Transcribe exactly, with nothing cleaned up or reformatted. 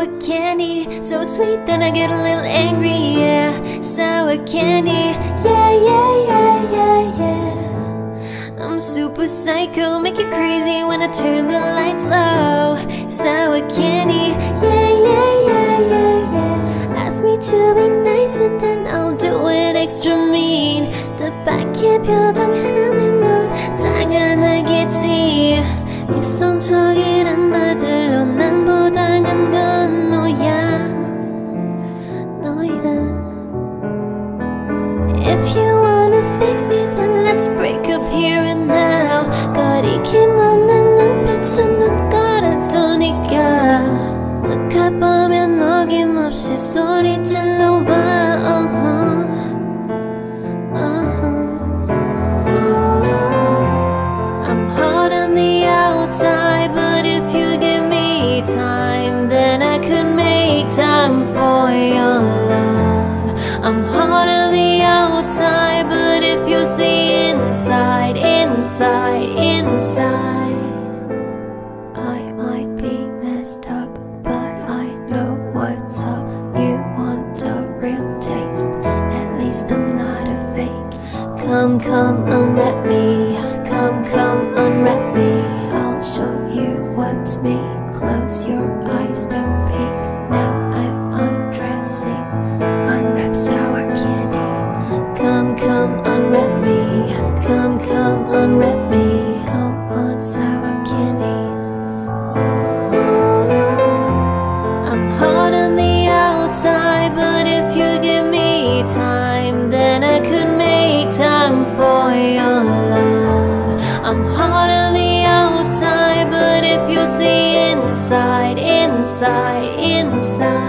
sour candy, so sweet that I get a little angry, yeah. Sour candy, yeah, yeah, yeah, yeah, yeah. I'm super psycho, make you crazy when I turn the lights low. Sour candy, yeah, yeah, yeah, yeah, yeah. Ask me to be nice and then I'll do it extra mean. 뜻밖의 표정하는 넌 당연하겠지. 네 손톱이란 말들로 난 보장한 건 너야, 너야. If you wanna fix me then let's break up here and now. 거리낌 없는 눈빛은 넌 가려두니까 득하보면 어김없이 소리 질러봐. uh-huh. Time for your love. I'm hard on the outside, but if you see inside, inside, inside, I might be messed up, but I know what's up. You want a real taste? At least I'm not a fake. Come, come, unwrap me. Come, come, unwrap me. I'll show you what's me. Close your eyes, don't peek. Now I'm undressing, unwrap sour candy. Come, come, unwrap me. Come, come, unwrap me. Come on, sour candy. I'm hard on the outside, but if you give me time, then I could make time for your love. I'm hard on the outside, but if you see inside, inside, inside.